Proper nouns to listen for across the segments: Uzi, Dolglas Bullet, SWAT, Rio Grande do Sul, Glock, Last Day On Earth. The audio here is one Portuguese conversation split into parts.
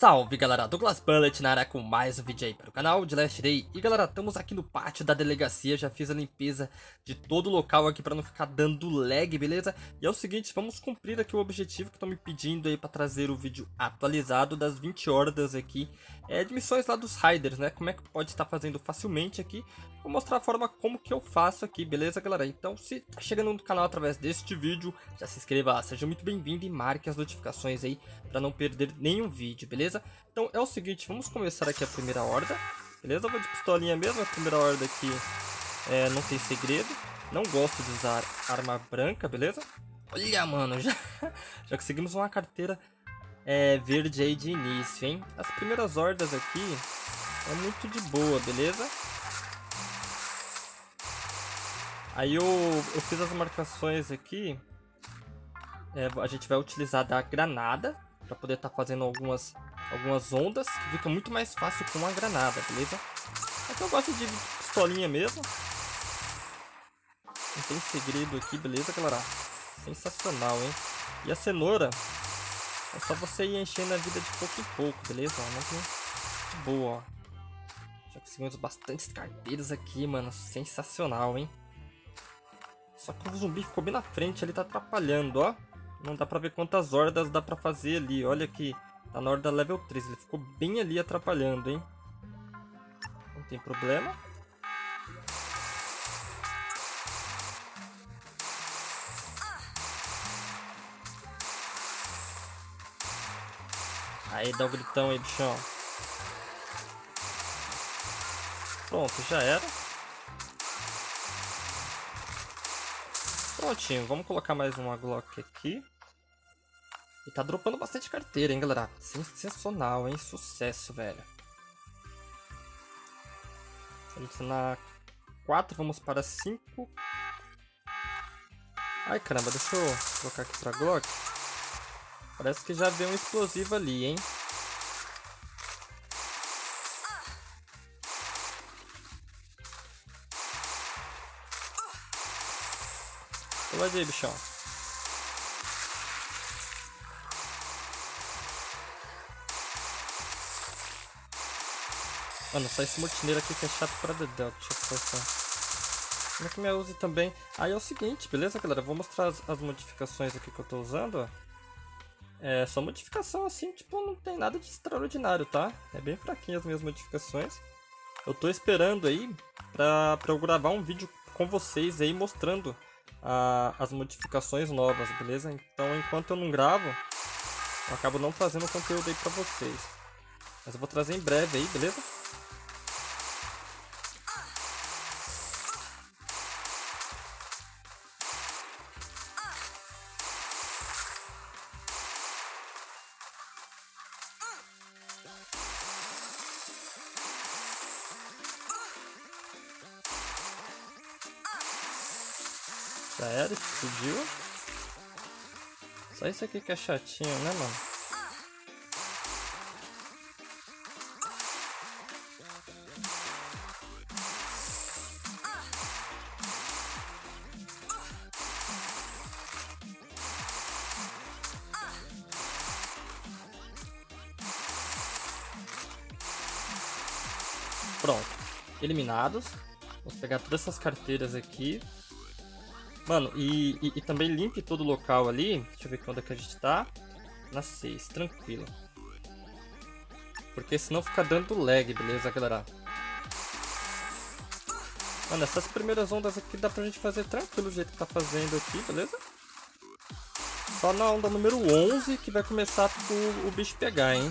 Salve galera, Dolglas Bullet na área com mais um vídeo aí para o canal de Last Day. E galera, estamos aqui no pátio da delegacia, já fiz a limpeza de todo o local aqui para não ficar dando lag, beleza? E é o seguinte, vamos cumprir aqui o objetivo que estão me pedindo aí para trazer o vídeo atualizado das 20 hordas aqui de missões lá dos Raiders, né? Como é que pode estar fazendo facilmente aqui, vou mostrar a forma como que eu faço aqui, beleza galera? Então se tá chegando no canal através deste vídeo, já se inscreva, seja muito bem-vindo e marque as notificações aí para não perder nenhum vídeo, beleza? Então é o seguinte, vamos começar aqui a primeira horda, beleza? Eu vou de pistolinha mesmo, a primeira horda aqui não tem segredo, não gosto de usar arma branca, beleza? Olha, mano, já conseguimos uma carteira verde aí de início, hein? As primeiras hordas aqui é muito de boa, beleza? Aí eu fiz as marcações aqui, a gente vai utilizar da granada para poder estar fazendo algumas ondas, que fica muito mais fácil com a granada, beleza? Aqui eu gosto de pistolinha mesmo, não tem segredo aqui, beleza galera? Sensacional, hein? E a cenoura é só você ir enchendo a vida de pouco em pouco, beleza? Muito boa, ó. Já conseguimos bastantes carteiras aqui, mano, sensacional, hein? Só que o zumbi ficou bem na frente, ele tá atrapalhando, ó. Não dá pra ver quantas hordas dá pra fazer ali, olha aqui. Tá na horda level 3, ele ficou bem ali atrapalhando, hein? Não tem problema. Aí, dá o gritão aí, bichão. Pronto, já era. Prontinho, vamos colocar mais uma Glock aqui. E tá dropando bastante carteira, hein, galera? Sensacional, hein? Sucesso, velho. Selecionar 4, vamos para 5. Ai, caramba, deixa eu colocar aqui pra Glock. Parece que já veio um explosivo ali, hein? Pula aí, bichão. Mano, só esse mortineiro aqui que é chato pra dedão. Deixa eu passar. Como é que me use também? Aí é o seguinte, beleza, galera? Vou mostrar as modificações aqui que eu tô usando, ó. É só modificação assim, tipo, não tem nada de extraordinário, tá? É bem fraquinho as minhas modificações. Eu tô esperando aí pra eu gravar um vídeo com vocês aí mostrando as modificações novas, beleza? Então, enquanto eu não gravo, eu acabo não trazendo conteúdo aí pra vocês. Mas eu vou trazer em breve aí, beleza? Já era, explodiu. Só isso aqui que é chatinho, né, mano? Pronto. Eliminados. Vamos pegar todas essas carteiras aqui. Mano, e também limpe todo o local ali. Deixa eu ver quando é que a gente tá. Na 6, tranquilo. Porque senão fica dando lag, beleza, galera? Mano, essas primeiras ondas aqui dá pra gente fazer tranquilo do jeito que tá fazendo aqui, beleza? Só na onda número 11 que vai começar o bicho pegar, hein?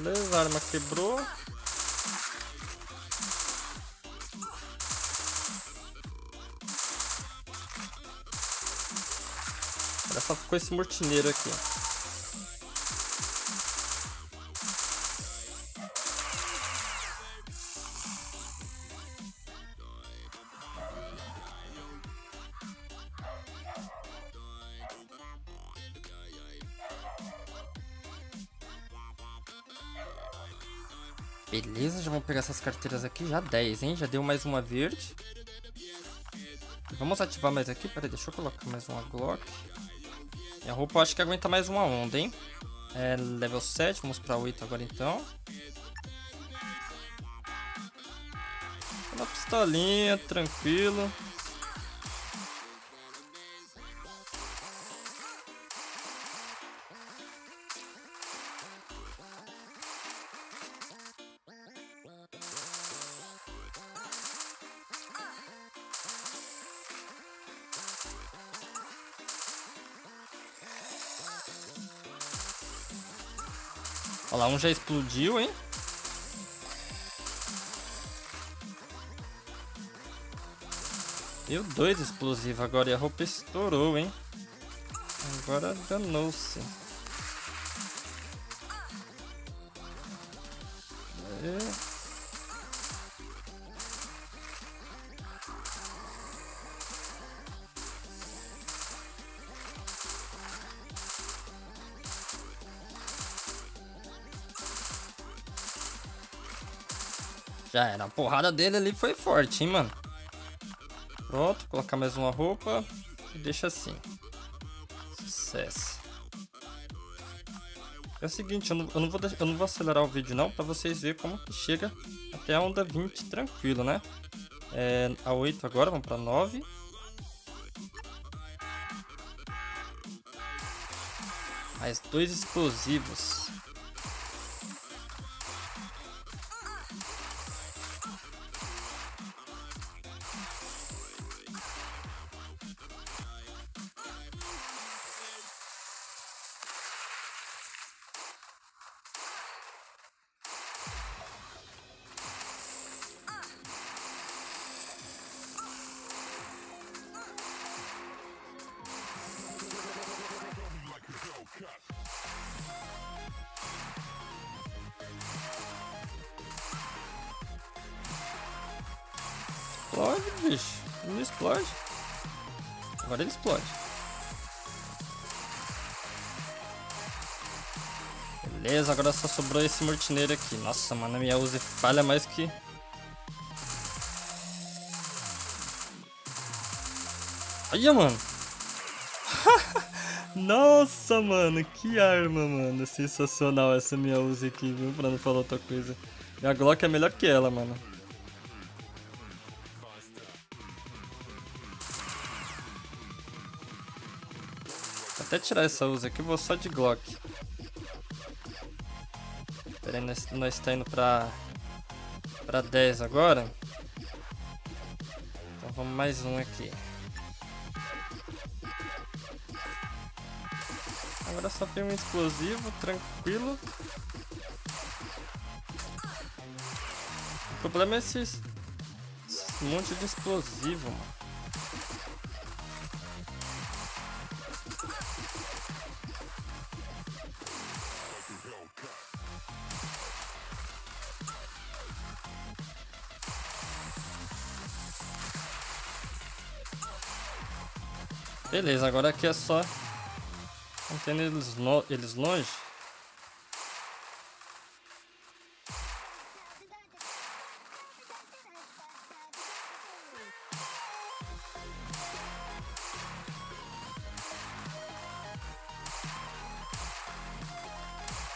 Beleza, a arma quebrou. Olha só, ficou esse mortineiro aqui. Beleza, já vamos pegar essas carteiras aqui. Já 10, hein? Já deu mais uma verde. Vamos ativar mais aqui. Peraí, deixa eu colocar mais uma Glock. Minha roupa eu acho que aguenta mais uma onda, hein? É level 7, vamos pra 8 agora então. Uma pistolinha, tranquilo. Olha lá, um já explodiu, hein? Deu 2 explosivos agora e a roupa estourou, hein? Agora danou-se. Já era, a porrada dele ali foi forte, hein, mano? Pronto, colocar mais uma roupa e deixa assim. Sucesso. É o seguinte, eu não vou acelerar o vídeo não, pra vocês verem como que chega até a onda 20 tranquilo, né? É, a 8 agora, vamos pra 9. Mais 2 explosivos. Explode, bicho. Não explode. Agora ele explode. Beleza, agora só sobrou esse mortineiro aqui. Nossa, mano, a minha Uzi falha mais que... Olha, mano. Nossa, mano, que arma, mano. Sensacional essa minha Uzi aqui, viu? Pra não falar outra coisa. Minha Glock é melhor que ela, mano. Até tirar essa Uzi aqui, eu vou só de Glock. Pera aí, nós tá indo pra 10 agora. Então vamos mais um aqui. Agora só tem um explosivo, tranquilo. O problema é esse monte de explosivo, mano. Beleza, agora aqui é só mantendo eles longe.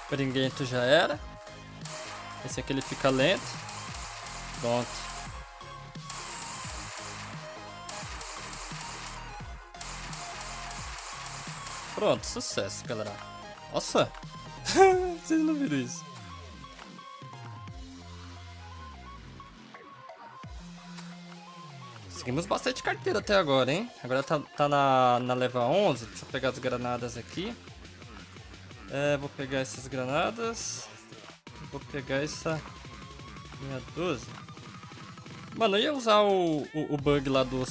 Peringuento já era. Esse aqui ele fica lento. Pronto. Pronto, sucesso, galera. Nossa! Vocês não viram isso. Conseguimos bastante carteira até agora, hein? Agora tá na leva 11. Deixa eu pegar as granadas aqui. É, vou pegar essas granadas. Vou pegar essa minha 12. Mano, eu ia usar o bug lá do...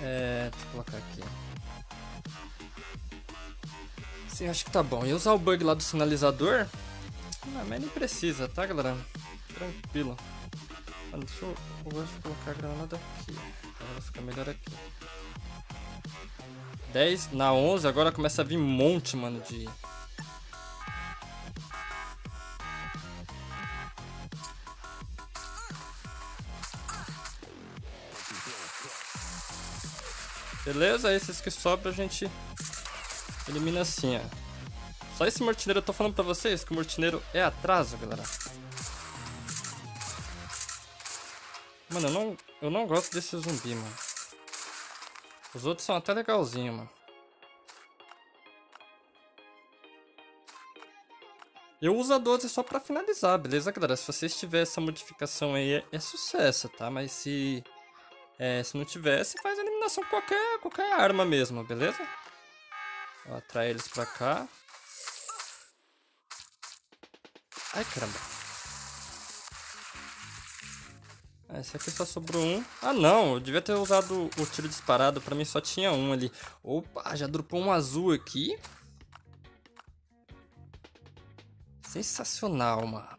É, deixa eu colocar aqui. Sim, acho que tá bom. E usar o bug lá do sinalizador? Não, mas nem precisa, tá, galera? Tranquilo. Mano, deixa eu colocar a granada aqui. Vai ficar melhor aqui. 10 na 11, agora começa a vir um monte, mano, de... Beleza? Esses que sobram a gente elimina assim, ó. Só esse mortineiro, eu tô falando pra vocês que o mortineiro é atraso, galera. Mano, eu não gosto desse zumbi, mano. Os outros são até legalzinhos, mano. Eu uso a 12 só pra finalizar, beleza, galera? Se vocês tiverem essa modificação aí, é sucesso, tá? Mas se não tivesse, faz eliminação com qualquer arma mesmo, beleza? Ó, atrai eles pra cá. Ai, caramba. Ah, esse aqui só sobrou um. Ah, não. Eu devia ter usado o tiro disparado. Pra mim só tinha um ali. Opa, já dropou um azul aqui. Sensacional, mano.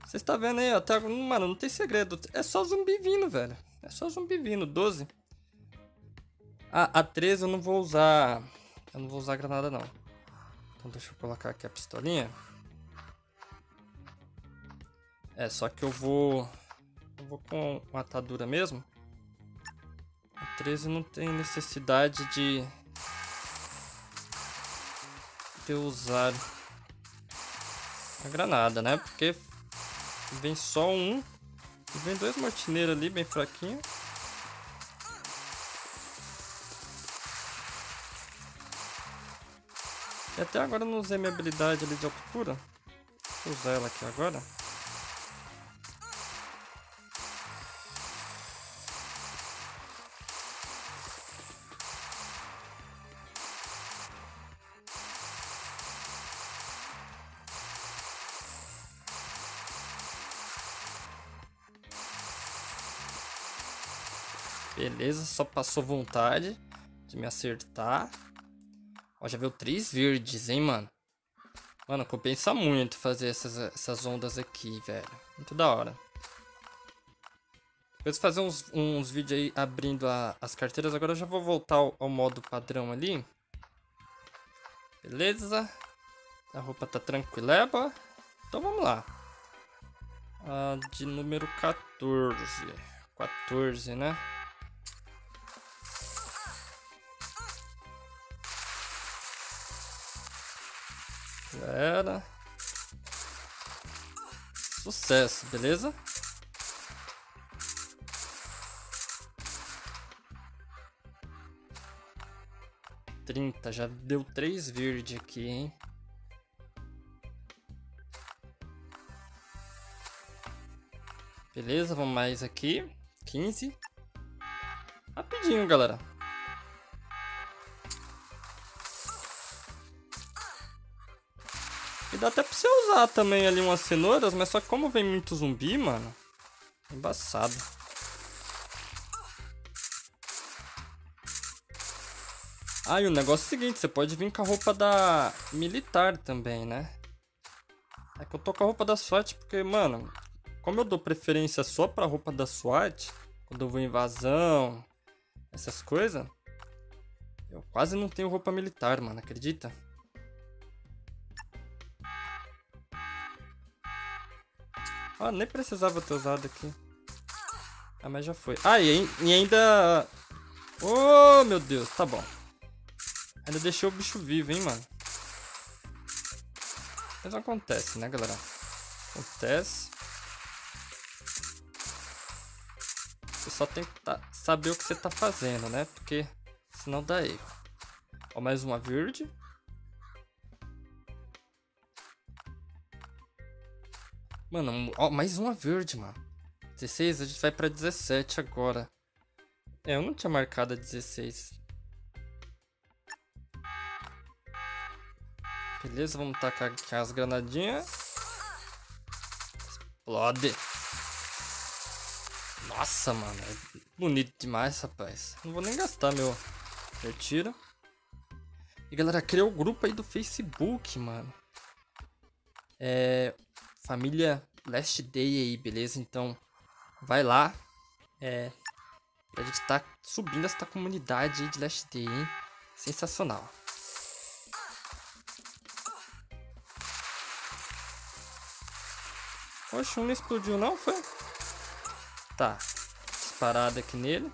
Vocês estão vendo aí, ó, até agora, mano, não tem segredo. É só zumbi vindo, velho. É só zumbi vindo, 12. Ah, a 13 eu não vou usar. Eu não vou usar granada, não. Então deixa eu colocar aqui a pistolinha. É, só que eu vou com uma atadura mesmo. A 13 não tem necessidade de eu usar a granada, né? Porque vem só um e vem dois mortineiros ali, bem fraquinho. E até agora eu não usei minha habilidade ali de altura. Vou usar ela aqui agora. Beleza, só passou vontade de me acertar. Ó, já veio 3 verdes, hein, mano. Mano, compensa muito fazer essas ondas aqui, velho. Muito da hora. Depois de fazer uns vídeos aí abrindo as carteiras, agora eu já vou voltar ao modo padrão ali. Beleza. A roupa tá tranquileba. Então vamos lá. Ah, de número 14. 14, né? Já era. Sucesso, beleza? R$30, já deu 3 verdes aqui, hein? Beleza, vamos mais aqui. 15. Rapidinho, galera. E dá até pra você usar também ali umas cenouras, mas só que como vem muito zumbi, mano, é embaçado. Ah, e o negócio é o seguinte, você pode vir com a roupa da militar também, né? É que eu tô com a roupa da SWAT porque, mano, como eu dou preferência só pra roupa da SWAT, quando eu vou em invasão, essas coisas, eu quase não tenho roupa militar, mano, acredita? Ah, nem precisava ter usado aqui. Ah, mas já foi. Ah, e ainda... Oh, meu Deus, tá bom. Ainda deixou o bicho vivo, hein, mano. Mas acontece, né, galera? Acontece. Você só tem que saber o que você tá fazendo, né? Porque senão dá erro. Ó, mais uma verde. Mano, ó, mais uma verde, mano. 16, a gente vai pra 17 agora. É, eu não tinha marcado a 16. Beleza, vamos tacar aqui as granadinhas. Explode. Nossa, mano, é bonito demais, rapaz. Não vou nem gastar meu tiro. E galera, criou o grupo aí do Facebook, mano. É... Família Last Day aí, beleza? Então, vai lá. Pra gente tá subindo essa comunidade aí de Last Day, hein? Sensacional. Oxe, não explodiu não, foi? Tá. Disparada aqui nele.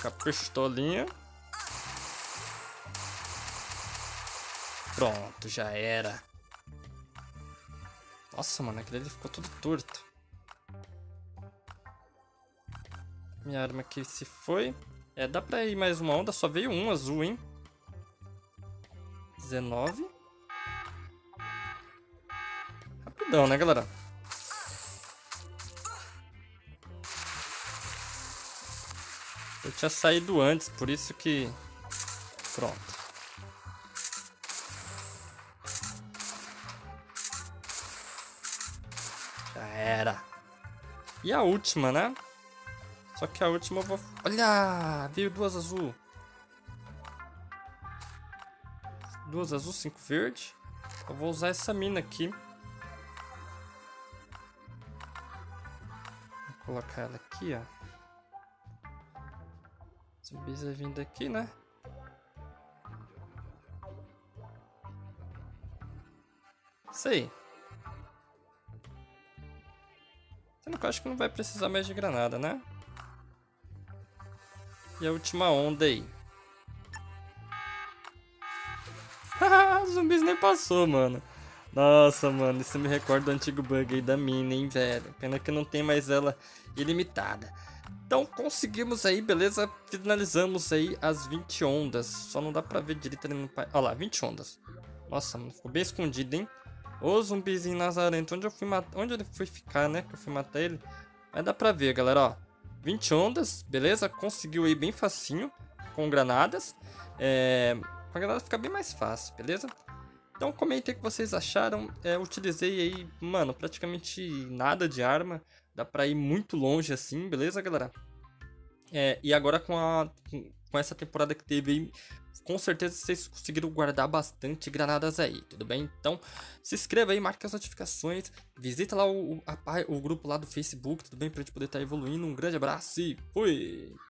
com a pistolinha. Pronto, já era. Nossa, mano, aquele ali ficou todo torto. Minha arma aqui se foi. É, dá pra ir mais uma onda. Só veio um azul, hein? 19. Rapidão, né, galera? Eu tinha saído antes, por isso que... Pronto. Já era. E a última, né? Só que a última eu vou... Olha! Veio duas azul. Duas azul, 5 verde. Eu vou usar essa mina aqui. Vou colocar ela aqui, ó. Essa bisa vindo aqui, né? Isso aí. Sendo que eu acho que não vai precisar mais de granada, né? E a última onda aí. Os zumbis nem passou, mano. Nossa, mano, isso me recorda do antigo bug aí da mina, hein, velho. Pena que não tem mais ela ilimitada. Então conseguimos aí, beleza? Finalizamos aí as 20 ondas. Só não dá pra ver direito ali no pai. Olha lá, 20 ondas. Nossa, mano, ficou bem escondido, hein? Ô, zumbizinho nazarento, onde ele foi ficar, né? Que eu fui matar ele. Mas dá pra ver, galera, ó. 20 ondas, beleza? Conseguiu aí bem facinho. Com granadas. Com a granada fica bem mais fácil, beleza? Então comentem o que vocês acharam. Utilizei aí, mano, praticamente nada de arma. Dá pra ir muito longe assim, beleza, galera? E agora com essa temporada que teve aí, com certeza vocês conseguiram guardar bastante granadas aí, tudo bem? Então se inscreva aí, marque as notificações, visita lá o grupo lá do Facebook, tudo bem? Pra gente poder estar evoluindo. Um grande abraço e fui!